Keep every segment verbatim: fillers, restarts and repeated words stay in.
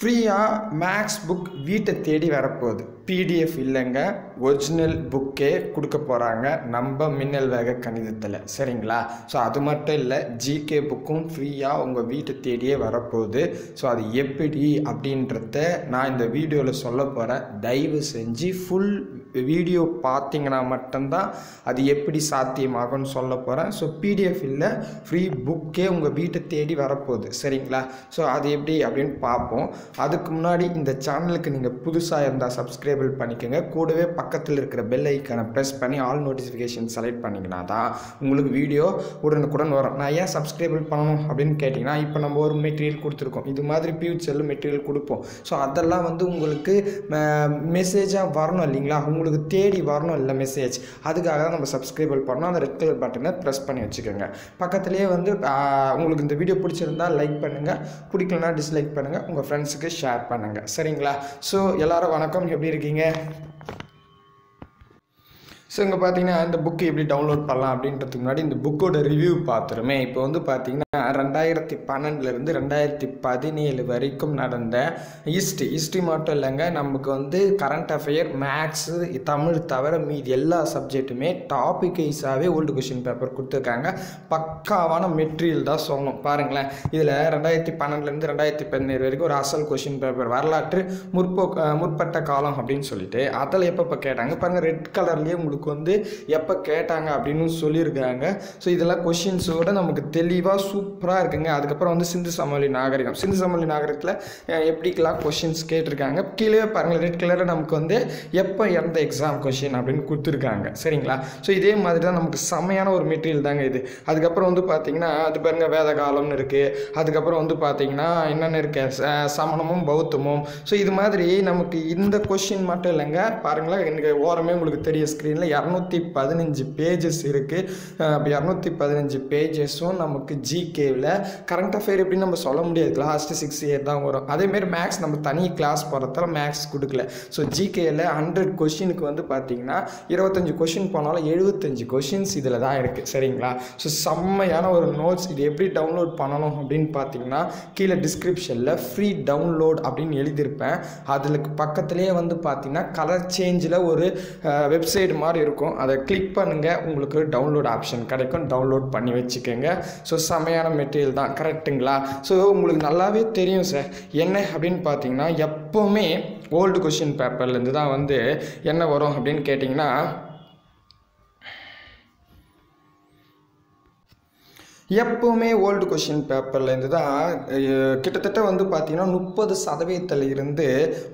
Free Max book வீட்டை தேடி வரப்போகுது P D F இல்லைங்க original book ஏ கொடுக்க போறாங்க நம்ம மின்னல் வேக கணிதத்துல சரிங்களா சோ அது மட்டும் இல்ல G K புக்கும் ஃப்ரீயா உங்க வீட்டை தேடியே வரப்போகுது சோ அது எப்படி அப்படின்றதை நான் இந்த வீடியோல சொல்ல போறேன் தயவு செஞ்சு full வீடியோ பாத்தீங்கன்னா மட்டும் தான் அது எப்படி சாத்தியமாகும்னு சொல்ல போறேன் சோ P D F இல்ல free book ஏ உங்க வீட்டை தேடி வரப்போகுது சரிங்களா சோ அது எப்படி அப்படினு பாப்போம் அதுக்கு முன்னாடி இந்த சேனலுக்கு நீங்க புதுசா இருந்தா subscribe பண்ணிக்கங்க கூடவே பக்கத்துல இருக்கிற bell icon-ஐ press பண்ணி all notification select பண்ணீங்கனா தான் உங்களுக்கு வீடியோ உடனுக்குடன் வரும் நான் ஏன் subscribe பண்ணணும் அப்படினு கேட்டினா இப்போ நம்ம ஒரு மெட்டீரியல் கொடுத்திருக்கோம் இது மாதிரி future-ல மெட்டீரியல் கொடுப்போம் சோ அதெல்லாம் வந்து உங்களுக்கு மெசேஜா வரணும் இல்லீங்களா உங்களுக்கு தேடி வரணும் இல்ல மெசேஜ் அதுக்காக தான் நம்ம subscribe பண்ணனும் அந்த red color button-ஐ press பண்ணி வச்சுக்கங்க பக்கத்துலயே வந்து உங்களுக்கு இந்த வீடியோ பிடிச்சிருந்தா like பண்ணுங்க பிடிக்கலனா dislike பண்ணுங்க உங்க friends க்கு ஷேர் பண்ணுங்க சரிங்களா சோ எல்லாரும் வணக்கம் எப்படி இருக்கீங்க சோ இங்க பாத்தீங்கன்னா இந்த book எப்படி download பண்ணலாம் அப்படின்றதுக்கு முன்னாடி இந்த book-ஓட review பாத்துறோமே இப்போ வந்து பாத்தீங்கன்னா two thousand twelve ல இருந்து two thousand seventeen வரைக்கும் நடந்த history history மட்டும் இல்லங்க நமக்கு வந்து current affair maths தமிழ் தவிர மீதி எல்லா சப்ஜெக்ட்டுமே டாபிக் ஐஸாவே old question paper கொடுத்திருக்காங்க பக்காவான மெட்டீரியல் தான் சொல்லணும் பாருங்க இதுல two thousand twelve ல இருந்து two thousand seventeen வரைக்கும் ஒரு அசல் question paper வரலாற்று முற்பட்ட காலம் அப்படினு சொல்லிட்டு அதல எப்பப்ப கேட்டாங்க பாருங்க ரெட் கலர்லயே உங்களுக்கு வந்து எப்ப கேட்டாங்க அப்படினு சொல்லி இருக்காங்க சோ இதெல்லாம் क्वेश्चंस ஓட நமக்கு தெளிவா சூப்பரா இருக்குங்க அதுக்கு அப்புறம் வந்து சிந்து சமவெளி நாகரிகம் சிந்து சமவெளி நாகரிகத்துல எப்படிலாம் क्वेश्चंस கேட்டிருக்காங்க கீழே பாருங்க ரெட் கலர்ல நமக்கு வந்து எப்ப எந்த எக்ஸாம் क्वेश्चन அப்படினு கொடுத்திருக்காங்க சரிங்களா சோ இதே மாதிரி தான் நமக்கு சமையான ஒரு மெட்டீரியல் தாங்க இது அதுக்கு அப்புறம் வந்து பாத்தீங்கன்னா அது பாருங்க வேத காலம்னு இருக்கு அதுக்கு அப்புறம் வந்து பாத்தீங்கன்னா என்னென்ன இருக்கு சமணமும் பௌத்தமும் சோ இது மாதிரி நமக்கு இந்த क्वेश्चन மட்டும் இல்லங்க பாருங்க எனக்கு ஓரமே உங்களுக்கு தெரியும் screen two hundred fifteen pages இருக்கு two hundred fifteen pagesம் நமக்கு G K ல current affair எப்படி நம்ம சொல்ல முடியாது last six year தான் வரும் அதே மாதிரி maths நம்ம தனி கிளாஸ் போறதால maths கொடுக்கல சோ G K ல one hundred question க்கு வந்து பாத்தீங்கன்னா twenty-five question பண்ணால seventy-five questions இதல தான் இருக்கு சரிங்களா சோ செம்மயான ஒரு நோட்ஸ் இது எப்படி டவுன்லோட் பண்ணனும் அப்படினு பாத்தீங்கன்னா கீழ description-ல free download அப்படினு எழுதி இருப்பேன் அதுக்கு பக்கத்துலயே வந்து பாத்தீங்கன்னா color change-ல ஒரு வெப்சைட் மாதிரி இருக்கும் அத கிளிக் பண்ணுங்க உங்களுக்கு டவுன்லோட் ஆப்ஷன் கிடைக்கும் டவுன்லோட் பண்ணி வெச்சுக்கங்க சோ சமையான மெட்டீரியல் தான் கரெக்ட்டுங்களா சோ உங்களுக்கு நல்லாவே தெரியும் சார் என்ன அப்படினு பாத்தீங்கன்னா எப்பவுமே old question paperல இருந்து தான் வந்து என்ன வரும் அப்படினு கேட்டிங்கனா எப்பவுமே old question paperல இருந்து தான் கிட்டத்தட்ட வந்து பாத்தீங்கன்னா thirty percent ல இருந்து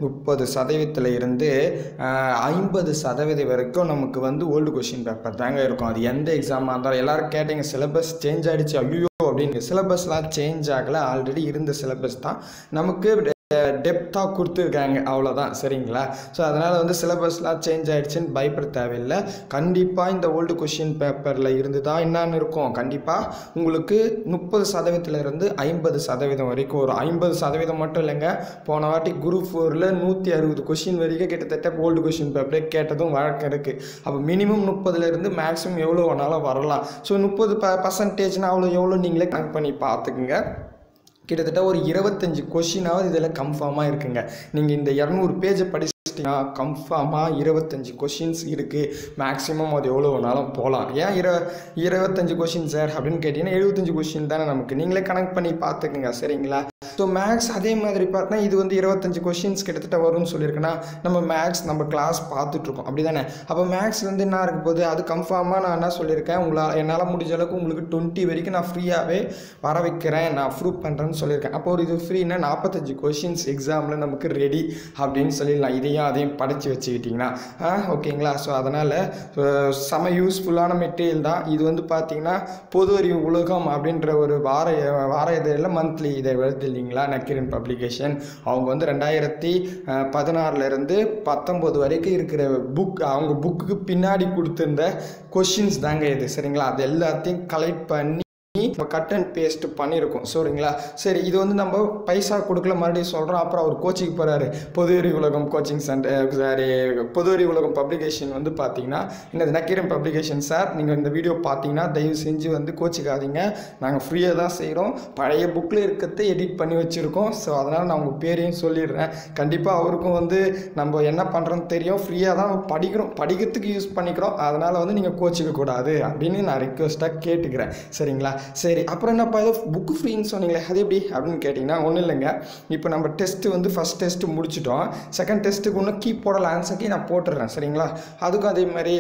thirty percent ல இருந்து fifty percent வரைக்கும் நமக்கு வந்து old question paper தாங்க இருக்கும் அது எந்த எக்ஸாமா இருந்தாலும் எல்லாரும் கேட்டிங்க syllabus change ஆயிடுச்சு ஐயோ அப்படிங்க syllabusலாம் change ஆகல ஆல்ரெடி இருந்த syllabus தான் நமக்கு depth ஆ கொடுத்திருக்காங்க அவ்வளவுதான் சரிங்களா சோ அதனால வந்து syllabusலாம் change ஆயிடுச்சுன்னு பயப்பட தேவையில்லை கண்டிப்பா இந்த old question paperல இருந்து தான் என்னன்னு இருக்கும் கண்டிப்பா உங்களுக்கு thirty percent ல இருந்து fifty percent வரைக்கும் ஒரு fifty percent மட்டும் இல்லங்க போன வாட்டி group four ல one sixty question வரைக்கும் கிட்டத்தட்ட old question paper கேட்டதும் வழக்கம் இருக்கு அப்ப minimum thirty ல இருந்து maximum எவ்வளவு வேணாலும் வரலாம் சோ thirty percent னா அவ்வளவு எவ்வளவு நீங்களே கணக்கு பண்ணி பாத்துக்கங்க கிட்டத்தட்ட ஒரு twenty-five क्वेश्चन ஆவது இதெல்லாம் இதெல்லாம் கன்ஃபார்மா இருக்குங்க நீங்க இந்த two hundred பேஜ் படிச்சிட்டீங்க கன்ஃபார்மா twenty-five क्वेश्चंस இருக்கு மேக்ஸिमम அது எவ்வளவுனாலும் போலாம் ஏன் twenty-five क्वेश्चन சார் அப்படினு கேட்டினா seventy-five क्वेश्चन தான நமக்கு நீங்களே கணக்கு பண்ணி பாத்துக்கங்க சரிங்களா சோ மேக்ஸ் அதே மாதிரி பார்த்தா இது வந்து twenty-five क्वेश्चंस கிட்டத்தட்ட வரும்னு சொல்லிருக்கனா நம்ம மேக்ஸ் நம்ம கிளாஸ் பார்த்துட்டு இருக்கோம் அப்படிதானே அப்ப மேக்ஸ் வந்து என்ன இருக்கு போது அது கன்ஃபார்மா நான் என்ன சொல்லிருக்கேன் உங்களால என்னால முடிஞ்ச அளவுக்கு உங்களுக்கு twenty வரைக்கும் நான் ஃப்ரீயாவே வர வைக்கிறேன் நான் ப்ரூஃப் பண்றேன் சொல்லிருக்கேன் அப்போ இது ஃப்ரீனா forty-five क्वेश्चंस एग्जामல நமக்கு ரெடி அப்படினு சொல்லிரலாம் இதையும் அதையும் படிச்சு வெச்சிட்டீங்கனா ஓகேங்களா சோ அதனால சம யூஸ்புல்லான மெட்டீரியல் தான் இது வந்து பாத்தீங்கன்னா பொது அறிவு உலகம் அப்படிங்கற ஒரு வார வார இதழல मंथலி இதை எழுதுவீங்களா நக்கிரன் பப்ளிகேஷன் அவங்க வந்து twenty sixteen ல இருந்து nineteen வரைக்கும் இருக்கிற book அவங்க book-க்கு பின்னாடி கொடுத்திருந்த क्वेश्चंस தாங்க இது சரிங்களா அத எல்லாத்தையும் கலெக்ட் பண்ணி நம்ம கட் அண்ட் பேஸ்ட் பண்ணிருக்கோம் சரிங்களா சரி இது வந்து நம்ம பைசா கொடுக்கல மறுபடியும் சொல்றோம் அப்புறம் அவர் கோச்சிங் போறாரு பொதுறிவு உலகம் கோச்சிங் சென்டர் சாரி பொதுறிவு உலகம் பப்ளிகேஷன் வந்து பாத்தீங்கன்னா என்னது நக்கீரன் பப்ளிகேஷன் சார் நீங்க இந்த வீடியோ பாத்தீங்கன்னா தயவு செஞ்சு வந்து கோச்சிக்காதீங்க நாங்க ஃப்ரீயா தான் செய்றோம் பழைய bookல இருக்கதே எடிட் பண்ணி வச்சிருக்கோம் சோ அதனால நான் உங்க பேரையும் சொல்லிறேன் கண்டிப்பா அவருக்கும் வந்து நம்ம என்ன பண்றோம் தெரியும் ஃப்ரீயா தான் படிக்கிறோம் படிக்கிறதுக்கு யூஸ் பண்ணிக்கிறோம் அதனால வந்து நீங்க கோச்சிக்க கூடாது அப்படினு நான் ரிக்வெஸ்டா கேட்டுக்கிறேன் சரிங்களா சரி அப்புறம் என்னப்பா இது book free ன்னு சொன்னீங்களே அது எப்படி அப்படினு கேட்டினா ஒண்ணு இல்லங்க இப்போ நம்ம டெஸ்ட் வந்து ஃபர்ஸ்ட் டெஸ்ட் முடிச்சிட்டோம் செகண்ட் டெஸ்ட்க்கு இன்னும் கீபோர்டல ஆன்சர் கீ நான் போட்டுறேன் சரிங்களா அதுக்கு அதே மாதிரி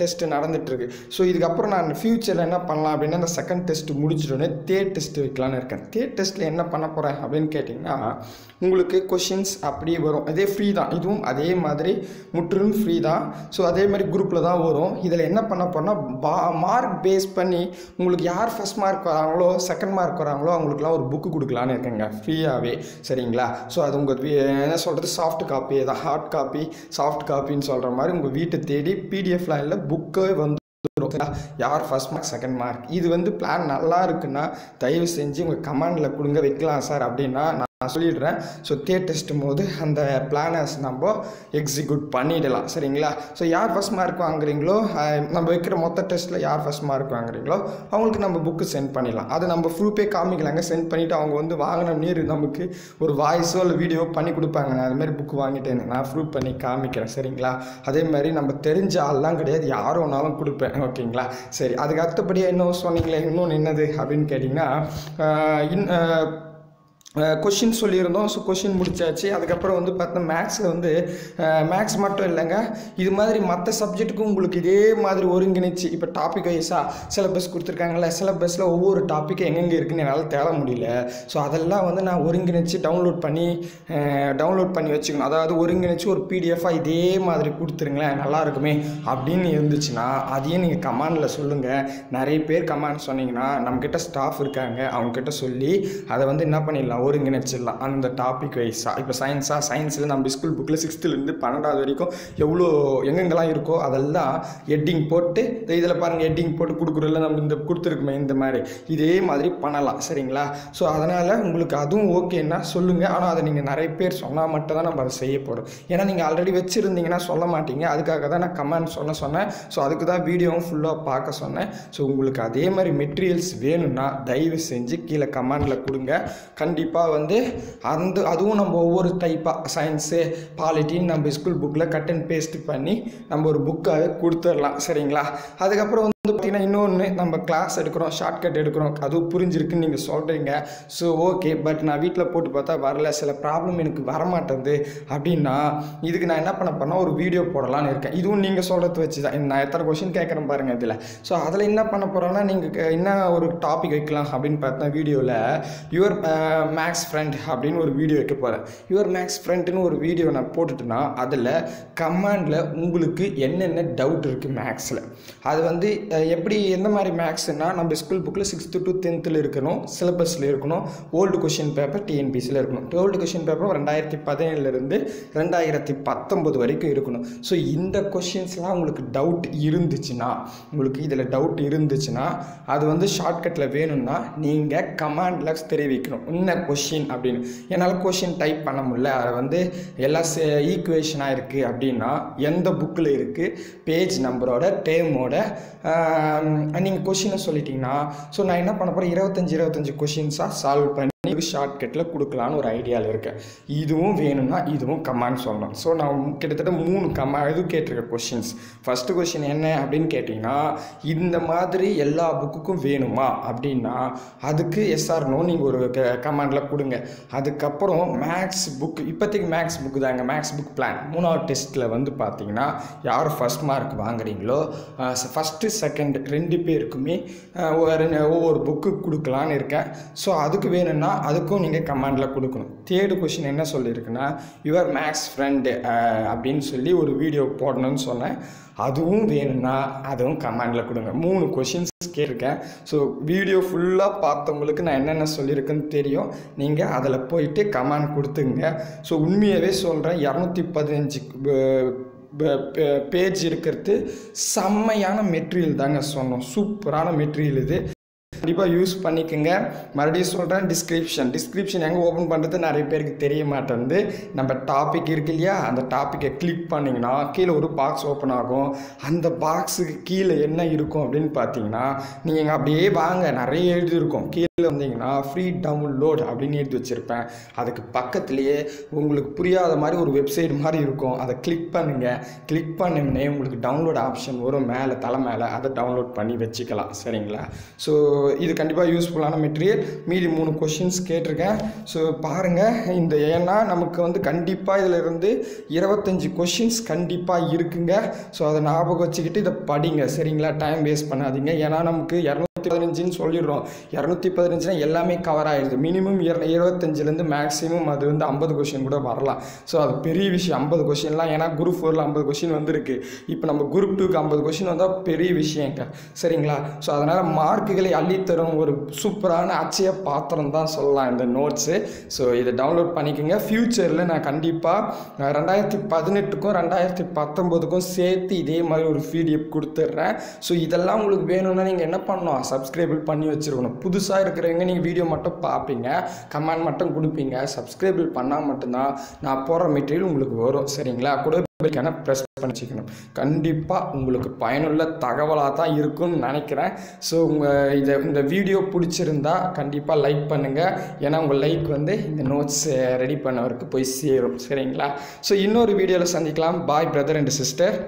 டெஸ்ட் நடந்துட்டு இருக்கு சோ இதுக்கு அப்புறம் நான் ஃபியூச்சர்ல என்ன பண்ணலாம் அப்படினா அந்த செகண்ட் டெஸ்ட் முடிச்சிட்டோனே தேர்ட் டெஸ்ட் வைக்கலாம்னு இருக்கேன் தேர்ட் டெஸ்ட்ல என்ன பண்ண போறேன் அப்படினு கேட்டினா உங்களுக்கு क्वेश्चंस அப்படியே வரும் அதே ஃப்ரீ தான் இதுவும் அதே மாதிரி முற்றிலும் ஃப்ரீ தான் சோ அதே மாதிரி குரூப்ல தான் வரும் இதல என்ன பண்ண போறேன்னா மார்க் பேஸ் பண்ணி உங்களுக்கு யார் ஃபர்ஸ்ட் மார்க் வராங்களோ செகண்ட் மார்க் வராங்களோ அவங்களுக்குலாம் ஒரு book கொடுக்கலாம்னு இருக்கேங்க ஃப்ரீயாவே சரிங்களா சோ அது உங்களுக்கு என்ன சொல்றது சாஃப்ட் காப்பி ஏதா ஹார்ட் காப்பி சாஃப்ட் காப்பின்னு சொல்ற மாதிரி உங்க வீட்டு தேடி P D F ல இல்ல book வந்து यार फर्स्ट मार्क सेकंड मार्क இது வந்து பிளான் நல்லா இருக்குனா தயவு செஞ்சு உங்க கமெண்ட்ல கொடுங்க வைக்கலாம் சார் அப்படினா நான் சொல்லிடுறேன் சோ தேர்ட் டெஸ்ட் போது அந்த பிளானஸ் நம்ம எக்ஸிக்யூட் பண்ணிடலாம் சரிங்களா சோ யார் ஃபர்ஸ்ட் மார்க் வாங்குறீங்களோ நம்ம வைக்கிற மொத்த டெஸ்ட்ல யார் ஃபர்ஸ்ட் மார்க் வாங்குறீங்களோ அவங்களுக்கு நம்ம book சென்ட் பண்ணலாம் அது நம்ம ப்ரூஃப் பே காமிக்கலாங்க சென்ட் பண்ணிட்டு அவங்க வந்து வாங்குன நீர் நமக்கு ஒரு வாய்ஸோ இல்ல வீடியோ பண்ணி கொடுப்பாங்க நான் அந்த மாதிரி book வாங்கிட்டேன் நான் ப்ரூஃப் பண்ணி காமிக்கிறேன் சரிங்களா அதே மாதிரி நம்ம தெரிஞ்ச ஆள்லாம் கிடையாது யாரோனாலும் கொடுப்பேன் ஓகேங்களா சரி அதுக்கு அடுத்தபடி என்ன சொன்னீங்களே இன்னொன்னு என்னது அப்படினு கேட்டினா क्वेश्चन சொல்லிருந்தோம் சோ क्वेश्चन முடிச்சாச்சு அதுக்கு அப்புறம் வந்து பார்த்தா मैथ्सல வந்து मैथ्स மட்டும் இல்லங்க இது மாதிரி மத்த சப்ஜெக்ட்டுக்கும் உங்களுக்கு இதே மாதிரி ஒருங்கிணைச்சி இப்ப டாபிக் வைஸா சிலபஸ் கொடுத்திருக்காங்கல சிலபஸ்ல ஒவ்வொரு டாபிக் எங்கங்க இருக்குன்னு என்னால தேட முடியல சோ அதெல்லாம் வந்து நான் ஒருங்கிணைச்சி டவுன்லோட் பண்ணி டவுன்லோட் பண்ணி வச்சுக்கணும் அதாவது ஒருங்கிணைச்சி ஒரு P D F ஆ இதே மாதிரி கொடுத்துருங்களே நல்லா இருக்குமே அப்படினு இருந்துச்சுனா அதையே நீங்க கமெண்ட்ல சொல்லுங்க நிறைய பேர் கமெண்ட் சொன்னீங்கனா நம்மகிட்ட ஸ்டாஃப் இருக்காங்க அவங்க கிட்ட சொல்லி அத வந்து என்ன பண்ணிடலாம் ஒருங்கிணைச்சிடலாம் அந்த டாபிக் வைஸா இப்போ சயின்ஸா சயின்ஸ்ல நம்ம ஸ்கூல் புக்ல sixth ல இருந்து twelfth வரைக்கும் எவ்வளவு எங்கெங்கலாம் இருக்கோ அதெல்லாம் ஹெட்டிங் போட்டு இதல பாருங்க ஹெட்டிங் போட்டு குடுக்குறல்ல நம்ம இந்த குடுத்துருக்குமே இந்த மாதிரி இதே மாதிரி பண்ணலாம் சரிங்களா சோ அதனால உங்களுக்கு அதுவும் ஓகேனா சொல்லுங்க ஆனா அத நீங்க நிறைய பேர் சொன்னா மட்டும் தான் நம்ம செய்ய போறோம் ஏனா நீங்க ஆல்ரெடி வெச்சிருந்தீங்கனா சொல்ல மாட்டீங்க அதுக்காக தான் நான் கமெண்ட் சொன்ன சொன்னேன் சோ அதுக்கு தான் வீடியோவும் ஃபுல்லா பார்க்க சொன்னேன் சோ உங்களுக்கு அதே மாதிரி மெட்டீரியல்ஸ் வேணும்னா தயவு செஞ்சு கீழ கமெண்ட்ல கொடுங்க கண்டிப்பா வந்து அந்த அதுவும் நம்ம ஒவ்வொரு டைப்பா சயின்ஸ் பாலிட்டி நம்ம ஸ்கூல் bookல கட் அண்ட் பேஸ்ட் பண்ணி நம்ம ஒரு book-ஆவே கொடுத்துறலாம் சரிங்களா அதுக்கு அப்புறம் வந்து பாத்தீங்கன்னா இன்னொன்னு நம்ம கிளாஸ் எடுக்கறோம் ஷார்ட்கட் எடுக்கறோம் அது புரிஞ்சிருக்குன்னு நீங்க சொல்றீங்க சோ ஓகே பட் நான் வீட்ல போட்டு பார்த்தா வரல சில ப்ராப்ளம் எனக்கு வர மாட்டேங்குது அப்படினா இதுக்கு நான் என்ன பண்ண பண்ணா ஒரு வீடியோ போடலாம்னு இருக்கேன் இதுவும் நீங்க சொல்றது வெச்சு தான் நான் எத்தனை क्वेश्चन கேக்குறேன் பாருங்க இதுல சோ அதல என்ன பண்ண போறேன்னா நீங்க என்ன ஒரு டாபிக் வைக்கலாம் அப்படினு பார்த்தா வீடியோல யுவர் மேக்ஸ் ஃப்ரெண்ட் அப்படினு ஒரு வீடியோ வைக்க போறேன் யுவர் மேக்ஸ் ஃப்ரெண்ட்னு ஒரு வீடியோ நான் போட்டுட்டேனா அதல கமெண்ட்ல உங்களுக்கு என்னென்ன டவுட் இருக்கு மேக்ஸ்ல அது வந்து எப்படி என்ன மாதிரி மேக்ஸ்னா நம்ம ஸ்கூல் bookல sixth to tenth ல இருக்கணும் சிலபஸ்ல இருக்கணும் old question paper T N P S C ல இருக்கணும் old question paper twenty seventeen ல இருந்து twenty nineteen வரைக்கும் இருக்கணும் சோ இந்த क्वेश्चंसலாம் உங்களுக்கு டவுட் இருந்துச்சுனா உங்களுக்கு இதல டவுட் இருந்துச்சுனா அது வந்து ஷார்ட்கட்ல வேணும்னா நீங்க கமாண்ட் லாக்ஸ் தெரிவிக்கணும் இன்ன क्वेश्चन அப்படினு என்னால क्वेश्चन டைப் பண்ண முடியல அது வந்து எல்லா ஈக்குவேஷனா இருக்கு அப்படினா எந்த bookல இருக்கு பேஜ் நம்பரோட டேமோட நீங்க क्वेश्चन சொல்லிட்டீங்கனா சோ நான் என்ன பண்ணப் போறேன் twenty-five twenty-five क्वेश्चंसா சால்வ் பண்ணி ஷார்ட்கட்ல கொடுக்கலாம்னு ஒரு ஐடியால இருக்கேன் இதுவும் வேணும்னா இதுவும் கமெண்ட் சொல்லணும் சோ நான் கிட்டத்தட்ட மூணு கமெண்ட் இது கேட்டிருக்க क्वेश्चंस फर्स्ट क्वेश्चन என்ன அப்படினு கேட்டினா இந்த மாதிரி எல்லா புக்குக்கும் வேணுமா அப்படினா அதுக்கு எஸ் ஆர் நோ நீங்க ஒரு கமெண்ட்ல கொடுங்க அதுக்கு அப்புறம் மேக்ஸ் book இப்போதைக்கு மேக்ஸ் book தாங்க மேக்ஸ் book பிளான் மூணாவது டெஸ்ட்ல வந்து பாத்தீங்கன்னா யார் ஃபர்ஸ்ட் மார்க் வாங்குறீங்களோ ஃபர்ஸ்ட் செகண்ட் ரெண்டு பேருக்குமே ஒவ்வொரு book கொடுக்கலாம்னு இருக்கேன் சோ அதுக்கு வேணும்னா அதுக்கு நீங்க கமெண்ட்ல கொடுக்கணும் third क्वेश्चन என்ன சொல்லிருக்குனா your max friend அப்படினு சொல்லி ஒரு வீடியோ போடணும்னு சொன்னேன் அதுவும் வேணும்னா அதுவும் கமெண்ட்ல கொடுங்க மூணு क्वेश्चंस கேட்கேன் சோ வீடியோ ஃபுல்லா பார்த்தவங்களுக்கு நான் என்னென்ன சொல்லிருக்கேன்னு தெரியும் நீங்க அதல போய்ட்டு கமெண்ட் கொடுத்துங்க சோ உண்மையாவே சொல்றேன் two fifteen பேஜ் இருக்குறது செம்மையான மெட்டீரியல் தாங்க சொன்னோம் சூப்பரான மெட்டீரியல் இது கண்டிப்பாக யூஸ் பண்ணிக்கோங்க. மறுபடியும் சொல்கிறேன், டிஸ்கிரிப்ஷன் டிஸ்கிரிப்ஷன் எங்கே ஓப்பன் பண்ணுறது நிறைய பேருக்கு தெரிய மாட்டேங்குது. நம்ம டாபிக் இருக்கு இல்லையா, அந்த டாப்பிக்கை கிளிக் பண்ணிங்கன்னா கீழே ஒரு பாக்ஸ் ஓப்பன் ஆகும். அந்த பாக்ஸுக்கு கீழே என்ன இருக்கும் அப்படின்னு பார்த்தீங்கன்னா, நீங்கள் அப்படியே வாங்க, நிறைய எழுதியிருக்கோம். கீழே வந்தீங்கன்னா ஃப்ரீ டவுன்லோட் அப்படின்னு எடுத்து வச்சுருப்பேன். அதுக்கு பக்கத்துலேயே உங்களுக்கு புரியாத மாதிரி ஒரு வெப்சைட் மாதிரி இருக்கும். அதை கிளிக் பண்ணுங்கள். கிளிக் பண்ணோம்னே உங்களுக்கு டவுன்லோட் ஆப்ஷன் வரும் மேலே தலை மேலே. அதை டவுன்லோட் பண்ணி வச்சுக்கலாம். சரிங்களா? ஸோ இது கண்டிப்பாக யூஸ்ஃபுல்லான மெட்டீரியல். மீதி மூணு கொஷின்ஸ் கேட்டிருக்கேன். ஸோ பாருங்கள், இந்த ஏன்னா நமக்கு வந்து கண்டிப்பாக இதில் இருந்து இருபத்தஞ்சி கொஷின்ஸ் கண்டிப்பாக இருக்குங்க. ஸோ அதை ஞாபகம் வச்சுக்கிட்டு இதை படிங்க. சரிங்களா? டைம் வேஸ்ட் பண்ணாதீங்க. ஏன்னா நமக்கு இரநூறு பதினஞ்சுன்னு சொல்லிடுறோம். இரநூத்தி பதினஞ்சுனா எல்லாமே கவர் ஆகிடுது. மினிமம் இருபத்தஞ்சிலேருந்து மேக்ஸிமம் அது வந்து ஐம்பது கொஷின் கூட வரலாம். ஸோ அது பெரிய விஷயம். ஐம்பது கொஷின்லாம் ஏன்னா குரூப் ஃபோரில் ஐம்பது கொஷின் வந்திருக்கு. இப்போ நம்ம குரூப் டூக்கு ஐம்பது கொஷின் வந்தால் பெரிய விஷயங்க. சரிங்களா? ஸோ அதனால் மார்க்குகளை அள்ளித்தரும் ஒரு சூப்பரான அச்சய பாத்திரம் தான் சொல்லலாம் இந்த நோட்ஸு. ஸோ இதை டவுன்லோட் பண்ணிக்கோங்க. ஃப்யூச்சரில் நான் கண்டிப்பாக ரெண்டாயிரத்தி பதினெட்டுக்கும் ரெண்டாயிரத்தி பத்தொம்போதுக்கும் சேர்த்து இதே மாதிரி ஒரு பிடிஎஃப் கொடுத்துட்றேன். ஸோ இதெல்லாம் உங்களுக்கு வேணும்னா நீங்கள் என்ன பண்ணணும், சப்ஸ்கிரைப் பண்ணி வச்சுருக்கணும். புதுசாக இருக்கிறவங்க நீங்கள் வீடியோ மட்டும் பார்ப்பீங்க, கமெண்ட் மட்டும் கொடுப்பீங்க. சப்ஸ்கிரைப் பண்ணால் மட்டும்தான் நான் போடுற மெட்டீரியல் உங்களுக்கு வரும். சரிங்களா? கூட க்கான ப்ரெஸ் பண்ணி வச்சுக்கணும். கண்டிப்பாக உங்களுக்கு பயனுள்ள தகவலாக தான் இருக்கும்னு நினைக்கிறேன். ஸோ உங்கள் இதை இந்த வீடியோ பிடிச்சிருந்தா கண்டிப்பாக லைக் பண்ணுங்கள். ஏன்னா உங்கள் லைக் வந்து இந்த நோட்ஸ் ரெடி பண்ணவருக்கு போய் சேரும். சரிங்களா? ஸோ இன்னொரு வீடியோவில் சந்திக்கலாம். Bye brother and sister.